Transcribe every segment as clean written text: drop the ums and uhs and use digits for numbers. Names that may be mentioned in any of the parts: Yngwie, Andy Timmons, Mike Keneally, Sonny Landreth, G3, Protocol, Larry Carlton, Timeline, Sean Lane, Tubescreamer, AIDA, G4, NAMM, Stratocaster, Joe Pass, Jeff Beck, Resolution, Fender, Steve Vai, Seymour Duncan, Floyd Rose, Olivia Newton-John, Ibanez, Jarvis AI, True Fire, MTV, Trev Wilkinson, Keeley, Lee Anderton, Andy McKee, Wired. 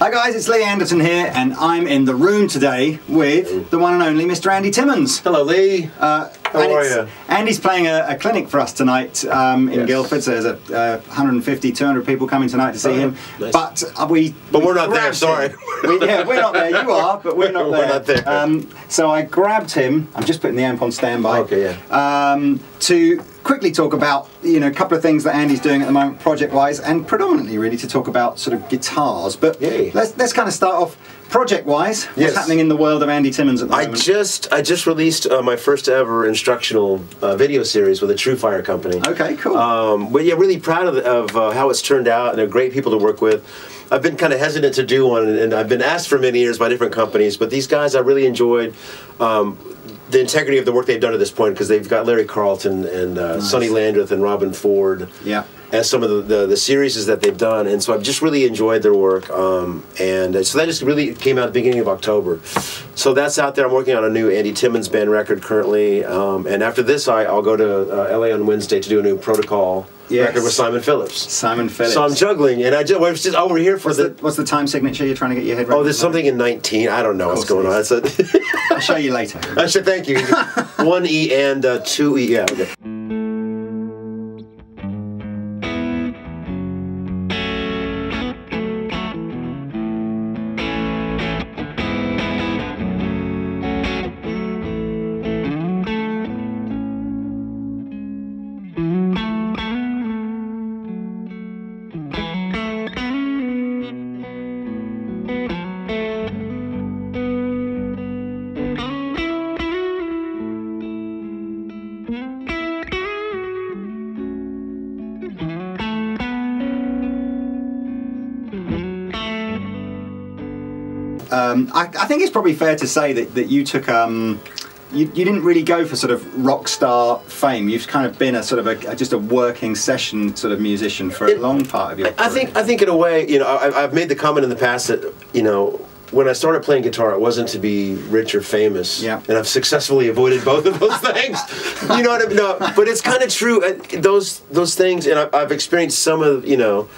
Hi guys, it's Lee Anderton here, and I'm in the room today with the one and only Mr. Andy Timmons. Hello, Lee. How are you? Andy's playing a clinic for us tonight in Guildford, so there's 150, 200 people coming tonight to see him. Nice. But we're not there, sorry. We're not there. You are, but we're not there. We're not there. So I grabbed him, I'm just putting the amp on standby, to quickly talk about, you know, a couple of things that Andy's doing at the moment project-wise, and predominantly really to talk about sort of guitars. But let's kind of start off project-wise. What's happening in the world of Andy Timmons at the moment? I just released my first ever instructional video series with a True Fire company. Okay, cool. But yeah, really proud of how it's turned out, and they're great people to work with. I've been kind of hesitant to do one, and I've been asked for many years by different companies, but these guys I really enjoyed. The integrity of the work they've done at this point, because they've got Larry Carlton and Sonny Landreth and Robin Ford as some of the series that they've done, and so I've just really enjoyed their work, and so that just really came out at the beginning of October. So that's out there. I'm working on a new Andy Timmons Band record currently, and after this I'll go to LA on Wednesday to do a new Protocol record with Simon Phillips. Simon Phillips. So I'm juggling, and I was just over here for what's the time signature you're trying to get your head right? Oh, there's something in 19. I don't know what's going on. I'll show you later. I should thank you. 1E and 2E. Yeah. Okay. I think it's probably fair to say that you took you didn't really go for sort of rock star fame. You've kind of been a sort of just a working session sort of musician for a long part of your career. I think in a way, you know, I've made the comment in the past that, you know, when I started playing guitar, it wasn't to be rich or famous, and I've successfully avoided both of those things. You know what I mean? No, but it's kind of true. Those things, and I've experienced some of, you know,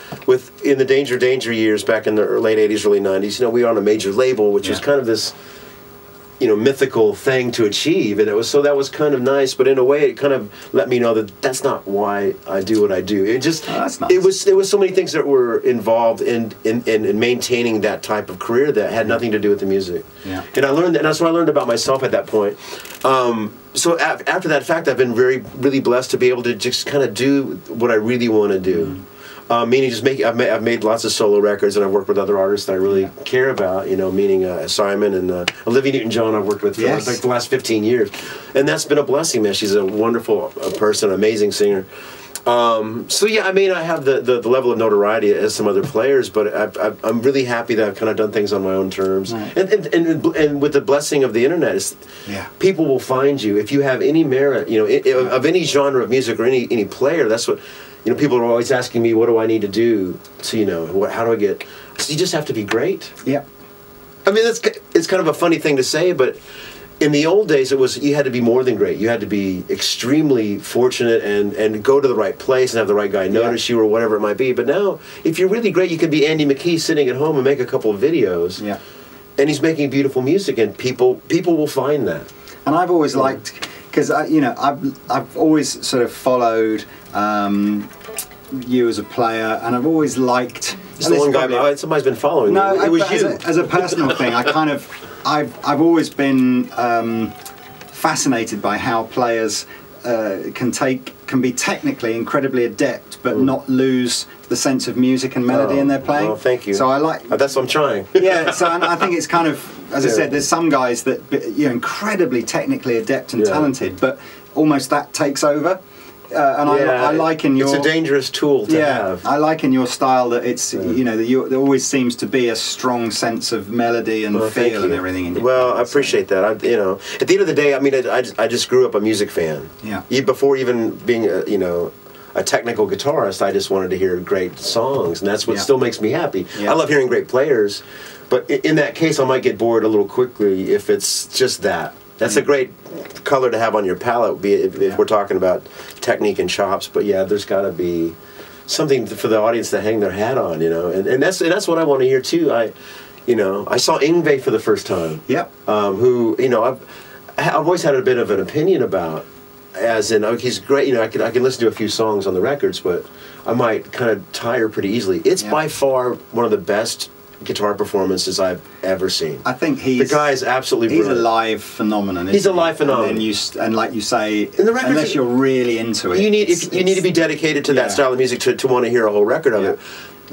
in the Danger Danger years back in the late '80s, early '90s. You know, we were on a major label, which was kind of this, you know, mythical thing to achieve, and that was kind of nice. But in a way, it kind of let me know that that's not why I do what I do. It just it was so many things that were involved in maintaining that type of career that had nothing to do with the music. Yeah. And I learned that, and that's what I learned about myself at that point. So after that fact, I've been really blessed to be able to just kind of do what I really want to do. Mm. Meaning, just I've made lots of solo records, and I've worked with other artists that I really care about. You know, meaning Simon and Olivia Newton-John. I've worked with for like the last 15 years, and that's been a blessing, man. She's a wonderful person, amazing singer. So yeah, I mean, I have the level of notoriety as some other players, but I'm really happy that I've kind of done things on my own terms, and with the blessing of the internet, people will find you if you have any merit, you know, of any genre of music or any player. That's what. You know, people are always asking me, what do I need to do to, you know, how do I get... So you just have to be great. Yeah. I mean, it's kind of a funny thing to say, but in the old days, it was, you had to be more than great. You had to be extremely fortunate and go to the right place and have the right guy notice you or whatever it might be. But now, if you're really great, you could be Andy McKee sitting at home and make a couple of videos. Yeah. And he's making beautiful music, and people will find that. And I've always liked... Because, you know, I've always sort of followed you as a player, and I've always liked... It's the one guy, somebody's been following you. No, it was you. As a personal thing, I've always been fascinated by how players can be technically incredibly adept, but not lose the sense of music and melody in their playing. Oh, thank you. So I like... that's what I'm trying. Yeah, so I think it's kind of... As I said, there's some guys that you're incredibly technically adept and talented, but almost that takes over. And I liken your... It's a dangerous tool to have. I liken your style that it's, you know, there always seems to be a strong sense of melody and feel and everything in you. Well, I appreciate that. You know, at the end of the day, I mean, I just grew up a music fan. Yeah. Before even being, you know... a technical guitarist, I just wanted to hear great songs, and that's what still makes me happy. I love hearing great players, but in that case I might get bored a little quickly if it's just that. That's a great color to have on your palette, be it if we're talking about technique and chops, but yeah, there's got to be something for the audience to hang their hat on, you know. And that's what I want to hear too. I saw Yngwie for the first time. Yep. Who, you know, I've always had a bit of an opinion about, as in, oh, he's great, you know, I can listen to a few songs on the records, but I might kind of tire pretty easily. It's by far one of the best guitar performances I've ever seen. I think the guy is absolutely brilliant. He's a live phenomenon. He's a live phenomenon. And like you say, unless you're really into it, you need to be dedicated to that style of music to want to hear a whole record of it.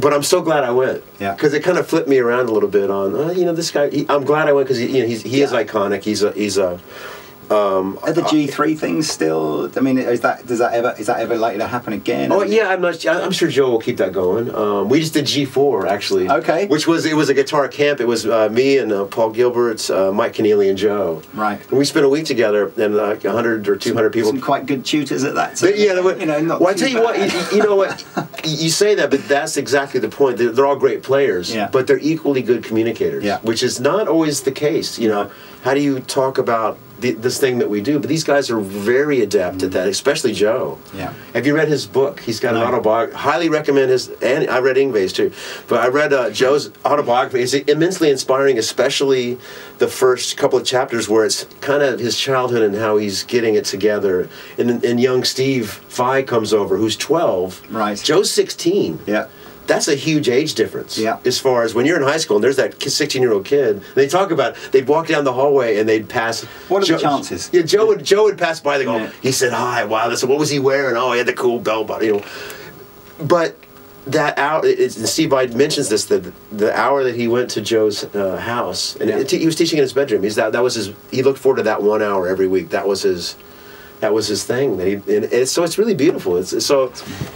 But I'm so glad I went, because it kind of flipped me around a little bit on, oh, you know, this guy. I'm glad I went because he is iconic. He's a. Are the G3 things still? I mean, is that ever likely to happen again? Oh yeah, I'm sure Joe will keep that going. We just did G4 actually. Okay. It was a guitar camp. It was me and Paul Gilbert, Mike Keneally, and Joe. Right. And we spent a week together, and like 100 or 200 people. Some quite good tutors at that. So yeah. Well, I tell you what, you know what, you say that, but that's exactly the point. They're all great players, but they're equally good communicators, which is not always the case. You know, how do you talk about this thing that we do? But these guys are very adept at that, especially Joe. Yeah. Have you read his book? He's got an autobiography. Highly recommend his, and I read Yngwie's too, but I read Joe's autobiography. It's immensely inspiring, especially the first couple of chapters where it's kind of his childhood and how he's getting it together. And young Steve Vai comes over, who's 12. Right. Joe's 16. Yeah. That's a huge age difference. Yeah. As far as when you're in high school and there's that 16-year-old kid, they talk about it, they'd walk down the hallway and they'd pass. What are the chances? Yeah, Joe would pass by. They go, he said hi. Wow, that's what was he wearing? Oh, he had the cool bell bottom, you know. But that hour, Steve Vai mentions this, that the hour that he went to Joe's house, and he was teaching in his bedroom. He looked forward to that 1 hour every week. That was his thing. So it's really beautiful. Joe's a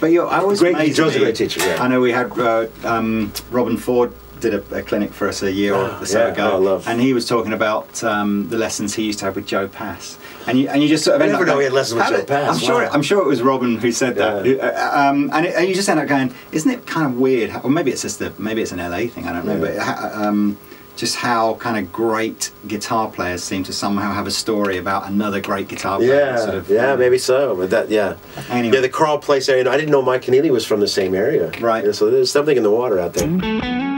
great teacher. Yeah. I know we had Robin Ford did a clinic for us a year or so ago, and he was talking about the lessons he used to have with Joe Pass. And you just sort of never know, we had lessons with Joe Pass. I'm sure it was Robin who said that. And you just end up going, isn't it kind of weird? Or maybe it's an LA thing. I don't know, but. Just how kind of great guitar players seem to somehow have a story about another great guitar player. Yeah, sort of, maybe so. But that, anyway. The Carl Place area. I didn't know Mike Keneally was from the same area. Right. And so there's something in the water out there.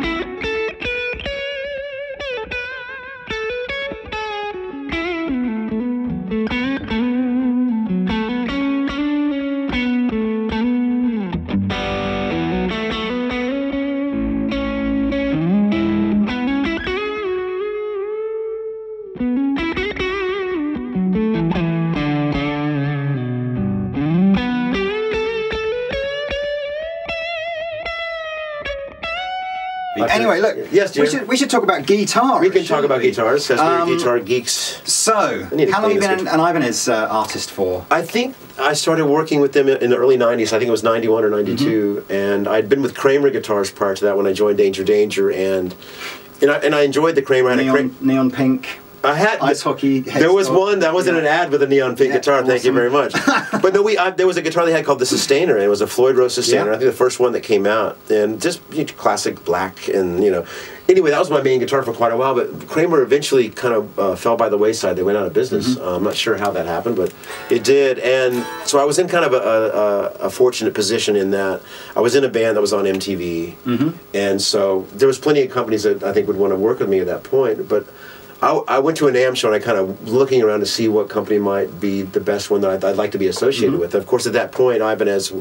Anyway, look, we should talk about guitars. We can talk about guitars, because we're guitar geeks. So, how long have you been an Ibanez artist for? I think I started working with them in the early 90s. I think it was 91 or 92, and I'd been with Kramer Guitars prior to that when I joined Danger Danger, and I enjoyed the Kramer. I had neon pink. I had ice hockey. There was one that wasn't an ad with a neon pink guitar. Awesome. Thank you very much. But no, there was a guitar they had called the Sustainer, and it was a Floyd Rose Sustainer. I think the first one that came out, and just classic black, and you know. Anyway, that was my main guitar for quite a while. But Kramer eventually kind of fell by the wayside. They went out of business. I'm not sure how that happened, but it did. And so I was in kind of a fortunate position in that I was in a band that was on MTV, and so there was plenty of companies that I think would want to work with me at that point, but. I went to a NAMM show and I kind of looking around to see what company might be the best one that I'd like to be associated with. Of course, at that point, Ibanez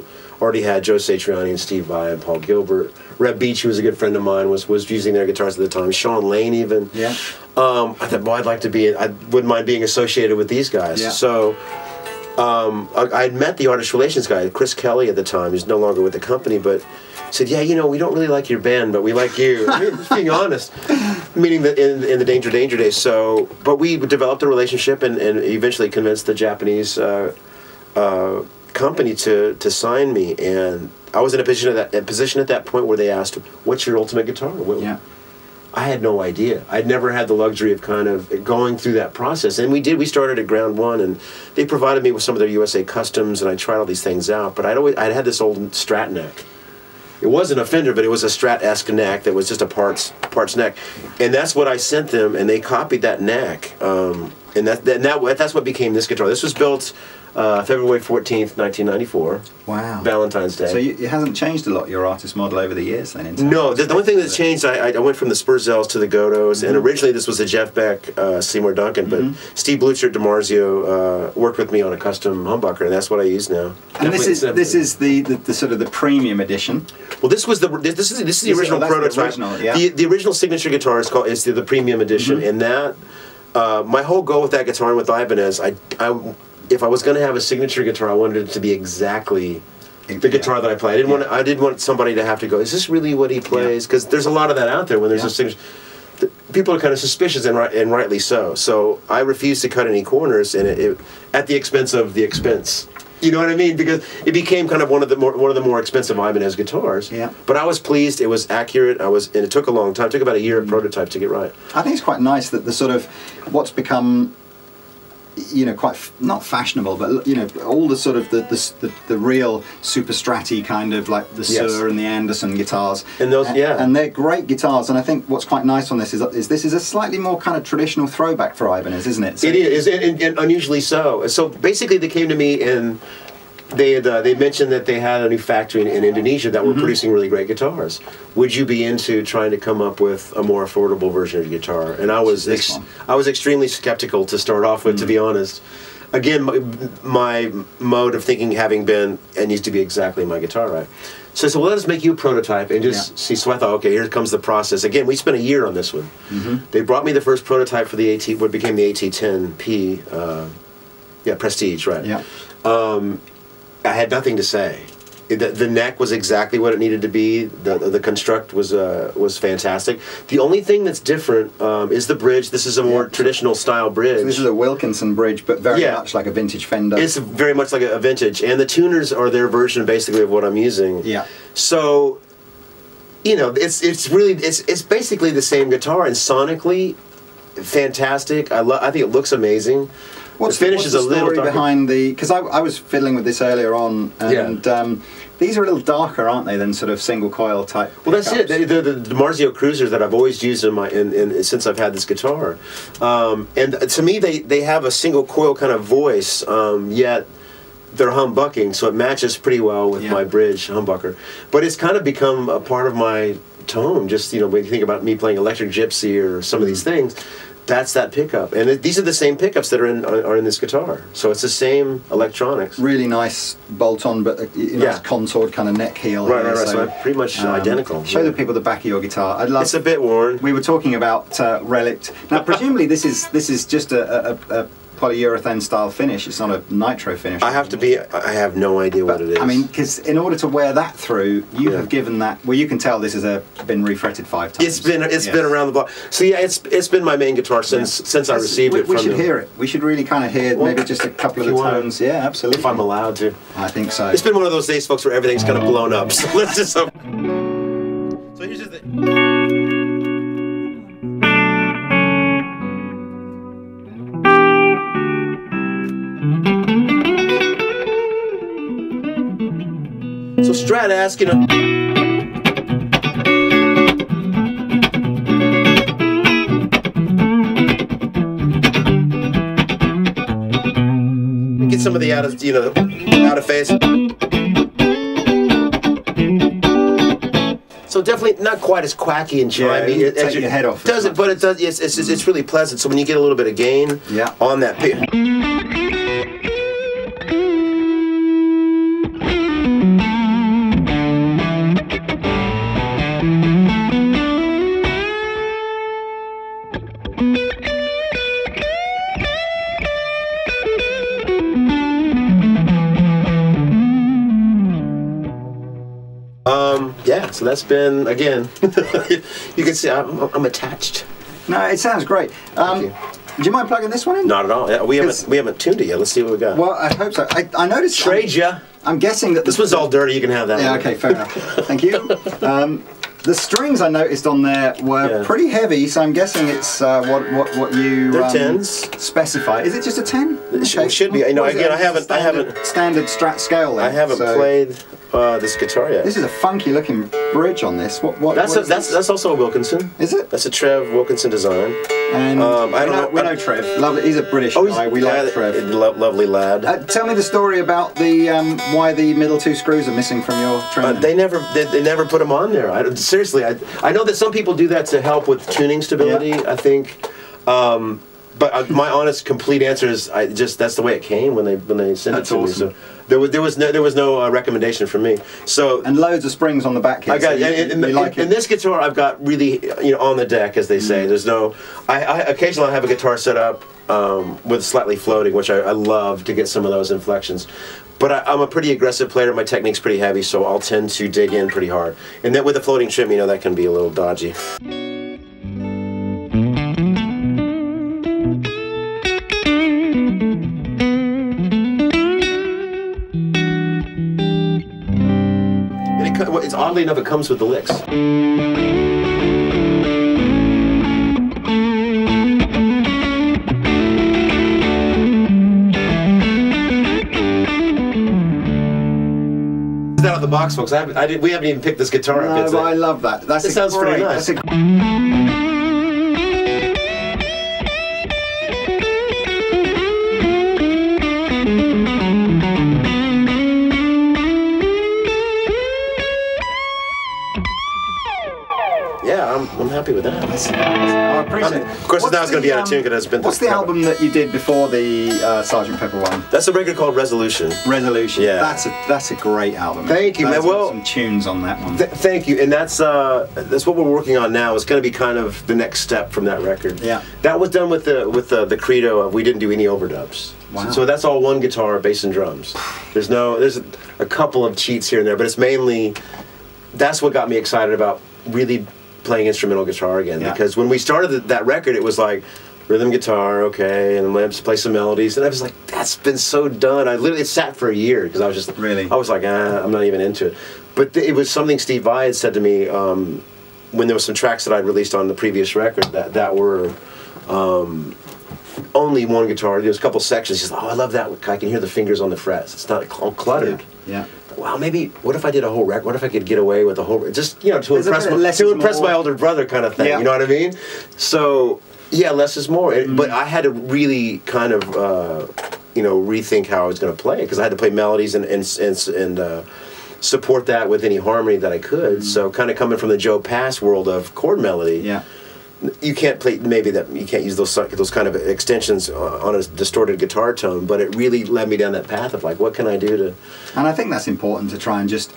already had Joe Satriani and Steve Vai and Paul Gilbert. Reb Beach, who was a good friend of mine, was using their guitars at the time. Sean Lane, even. Yeah. I thought, well, I'd like to be. I wouldn't mind being associated with these guys. Yeah. So. I had met the artist relations guy, Chris Kelly, at the time. He's no longer with the company, but said, yeah, you know, we don't really like your band, but we like you. Just being honest, meaning that in the Danger Danger days. So, but we developed a relationship and eventually convinced the Japanese company to sign me. And I was in a position at that point where they asked, "What's your ultimate guitar?" I had no idea. I'd never had the luxury of kind of going through that process. And we did. We started at ground one, and they provided me with some of their USA customs, and I tried all these things out. But I'd had this old Strat neck. It wasn't a Fender, but it was a Strat-esque neck that was just a parts neck. And that's what I sent them, and they copied that neck. And that's what became this guitar. This was built February 14th, 1994. Wow. Valentine's Day. So you, it hasn't changed a lot, your artist model, over the years then? No, the only thing that's changed, I went from the Spurzels to the Godos, and originally this was a Jeff Beck, Seymour Duncan, but Steve Blucher DiMarzio worked with me on a custom humbucker, and that's what I use now. And this is the sort of the premium edition. Well, this was the this is the original prototype. The original, yeah. The original signature guitar is called the premium edition, and that my whole goal with that guitar and with Ibanez, if I was going to have a signature guitar, I wanted it to be exactly the guitar that I play. I didn't want somebody to have to go, is this really what he plays? Because there's a lot of that out there when there's a signature. People are kind of suspicious, and rightly so. So I refused to cut any corners, and it at the expense of the expense. You know what I mean? Because it became kind of one of the more expensive Ibanez guitars. Yeah. But I was pleased. It was accurate. And it took a long time. It took about a year of prototype to get right. I think it's quite nice that the sort of what's become, you know, quite not fashionable, but you know, all the sort of the real super stratty kind of like the Sur and the Anderson guitars, and those and they're great guitars. And I think what's quite nice on this is this is a slightly more kind of traditional throwback for Ibanez, isn't it? So it is, and unusually so. So basically, they came to me and they had, they mentioned that they had a new factory in Indonesia that were producing really great guitars. Would you be into trying to come up with a more affordable version of your guitar? And I was extremely skeptical to start off with, to be honest. Again, my mode of thinking having been, it needs to be exactly my guitar, right? So I said, well, let us make you a prototype and just see. So I thought, okay, here comes the process. Again, we spent a year on this one. They brought me the first prototype for the AT, what became the AT10P, Prestige, right? Yeah. I had nothing to say. The neck was exactly what it needed to be. The construct was fantastic. The only thing that's different is the bridge. This is a more traditional style bridge. So this is a Wilkinson bridge, but very much like a vintage Fender. It's very much like a vintage, and the tuners are their version basically of what I'm using. Yeah. So, you know, it's basically the same guitar, and sonically, fantastic. I think it looks amazing. What's the finish is a little darker behind the, because I was fiddling with this earlier on, and these are a little darker, aren't they, than sort of single coil type pickups? Well, that's it. The DiMarzio Cruisers that I've always used in my since I've had this guitar, and to me they have a single coil kind of voice, yet they're humbucking, so it matches pretty well with my bridge humbucker. But it's kind of become a part of my tone. Just, you know, when you think about me playing Electric Gypsy or some of these things. That's that pickup, and these are the same pickups that are in this guitar. So it's the same electronics. Really nice bolt-on, but you know, contoured kind of neck heel. Right. So pretty much identical. Show the people the back of your guitar. I'd love. It's a bit worn. We were talking about relict. Now, presumably this is just a polyurethane style finish. It's not a nitro finish. I have no idea what it is. I mean, because in order to wear that through, you have given that. Well, you can tell this has been refretted 5 times. It's been around the block. So yeah, it's been my main guitar since I received it. We should hear it. We should really kind of hear maybe just a couple of the tones. Yeah, absolutely. If I'm allowed to. I think so. It's been one of those days, folks, where everything's kind of blown up. So let's just. So here's the thing. Strat ask, you know. Get some of the out of phase. So definitely not quite as quacky and chimey. Yeah, take your head off. Does it? But it does. It's really pleasant. So when you get a little bit of gain on that pick. So that's been, again, you can see I'm attached. No, it sounds great. Do you mind plugging this one in? Not at all. Yeah, we haven't tuned it yet. Let's see what we got. Well, I hope so. I noticed. Trade ya. I'm guessing that this was all dirty. You can have that. Yeah. One. Okay. Fair enough. Thank you. The strings I noticed on there were pretty heavy, so I'm guessing it's what you specify. Is it just a 10? It should be. You know, again, I haven't standard Strat scale. Then, I haven't played this guitar yet. This is a funky looking bridge on this. That's also a Wilkinson. Is it? That's a Trev Wilkinson design. And we know Trev. Lovely. He's a British guy. We like Trev. Lovely lad. Tell me the story about the why the middle two screws are missing from your training. They never put them on there. Seriously, I know that some people do that to help with tuning stability, I think, but my honest, complete answer is that's the way it came when they sent it to me. So there was no recommendation from me. So loads of springs on the back here. In this guitar, I've got really on the deck, as they say. There's no. I occasionally have a guitar set up with slightly floating, which I love to get some of those inflections. But I'm a pretty aggressive player. My technique's pretty heavy, so I'll tend to dig in pretty hard. And then with a floating trim, that can be a little dodgy. And it's oddly enough, it comes with the licks. Out of the box, folks. We haven't even picked this guitar up. No, I love that. That sounds pretty nice. Yeah, I'm happy with that. I appreciate it. Of course, now it's going to be out of tune because it's been. What's the album that you did before the Sgt. Pepper one? That's a record called Resolution. Resolution. Yeah. That's a great album. Thank you, man. Well, some tunes on that one. Thank you, and that's what we're working on now. It's going to be kind of the next step from that record. Yeah. That was done with the credo of we didn't do any overdubs. Wow. So that's all one guitar, bass, and drums. There's a couple of cheats here and there, but it's mainly. That's what got me excited about really playing instrumental guitar again, because when we started that record, it was like rhythm guitar, okay, and let's play some melodies, and I was like, that's been so done. I literally sat for a year because I was just really, I was like, I'm not even into it. But it was something Steve Vai had said to me when there was some tracks that I'd released on the previous record that were only one guitar. There was a couple sections. He's like, oh, I love that. I can hear the fingers on the frets. It's not all cluttered. Yeah. Wow, maybe, what if I did a whole record? What if I could get away with a whole record? Just, to impress my older brother kind of thing, you know what I mean? So, yeah, less is more. But I had to really kind of, rethink how I was going to play, because I had to play melodies and support that with any harmony that I could. So kind of coming from the Joe Pass world of chord melody, you can't play, you can't use those kind of extensions on a distorted guitar tone, but it really led me down that path of like, what can I do to... And I think that's important to try and just,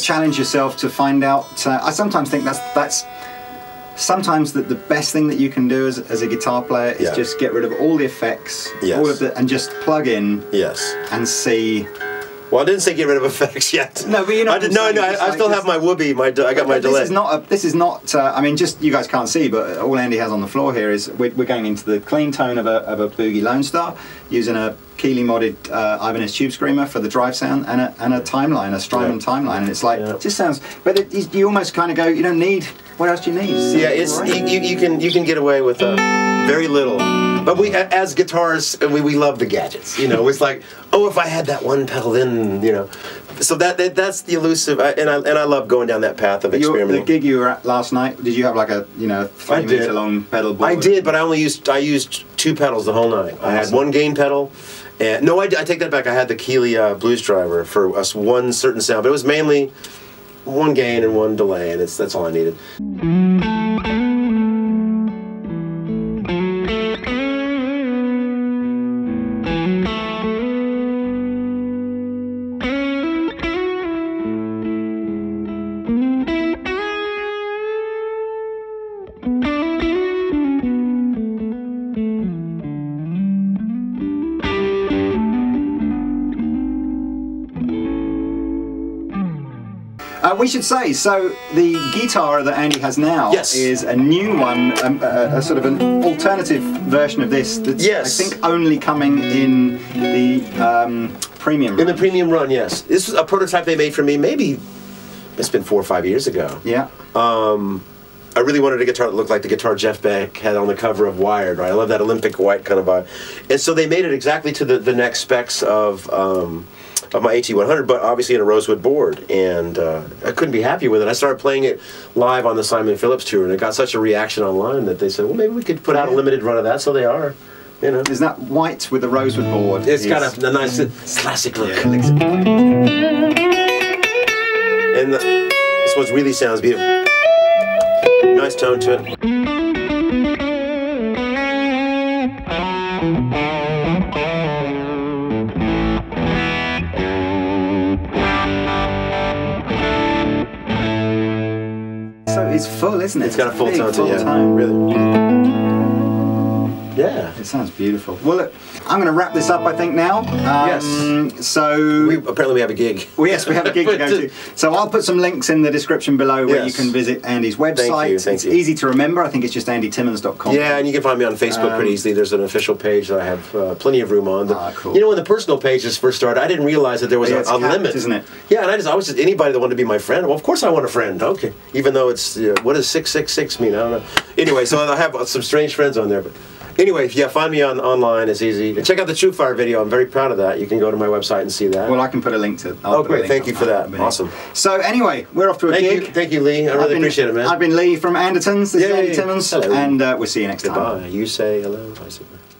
challenge yourself to find out. I sometimes think that's sometimes the best thing that you can do as a guitar player is just get rid of all the effects, and just plug in and see... Well, I didn't say get rid of effects yet. No, but I still have my Whoobie. I got my delay. This is not. I mean, just you guys can't see, but all Andy has on the floor here is we're going into the clean tone of a Boogie Lone Star, using a Keeley modded Ibanez tube screamer for the drive sound and a Timeline, a Strymon Timeline, and it's like it just sounds. But you almost kind of go, you don't need. What else do you need? You can get away with very little. But we, as guitarists, we love the gadgets. It's like, oh, if I had that one pedal, then So that's the elusive, and I love going down that path of experimenting. The gig you were at last night, did you have like a 3 meter long pedal board? I did, but I used two pedals the whole night. I had one gain pedal, and I take that back. I had the Keeley Blues Driver for us one certain sound, but it was mainly one gain and one delay, and that's all I needed. We should say, so the guitar that Andy has now is a new one, a sort of an alternative version of this that's I think only coming in the premium run. In the premium run, yes. This was a prototype they made for me maybe it's been 4 or 5 years ago. Yeah. I really wanted a guitar that looked like the guitar Jeff Beck had on the cover of Wired, right? I love that Olympic white kind of vibe. And so they made it exactly to the next specs of my AT100, but obviously in a rosewood board. And I couldn't be happy with it. I started playing it live on the Simon Phillips tour, and it got such a reaction online that they said, well, maybe we could put out a limited run of that, so they are. You know. Is that white with the rosewood board? It's got a nice classic look. Yeah. And this one really sounds beautiful. Nice tone to it. So it's full, isn't it? It's got a full tone to it, yeah. Really. Yeah. It sounds beautiful. Well, look, I'm going to wrap this up, I think, now. Yes. So... apparently we have a gig. Well, yes, we have a gig to go to. So I'll put some links in the description below where you can visit Andy's website. Thank you. It's easy to remember. I think it's just andytimmons.com. Yeah, and you can find me on Facebook pretty easily. There's an official page that I have plenty of room on. Cool. You know, when the personal pages first started, I didn't realize that there was a limit. Isn't it? Yeah, and I was just anybody that wanted to be my friend. Well, of course I want a friend. Okay. Even though it's... what does 666 mean? I don't know. Anyway, so I have some strange friends on there, but... Anyway, yeah, find me online, it's easy. Check out the True Fire video, I'm very proud of that. You can go to my website and see that. Well, I can put a link to it. Oh, great, thank you for that. Awesome. So anyway, we're off to a gig. Thank you, Lee. I really appreciate it, man. I've been Lee from Anderton's, this is Andy Timmons, and we'll see you next time. Goodbye. You say hello, I say bye.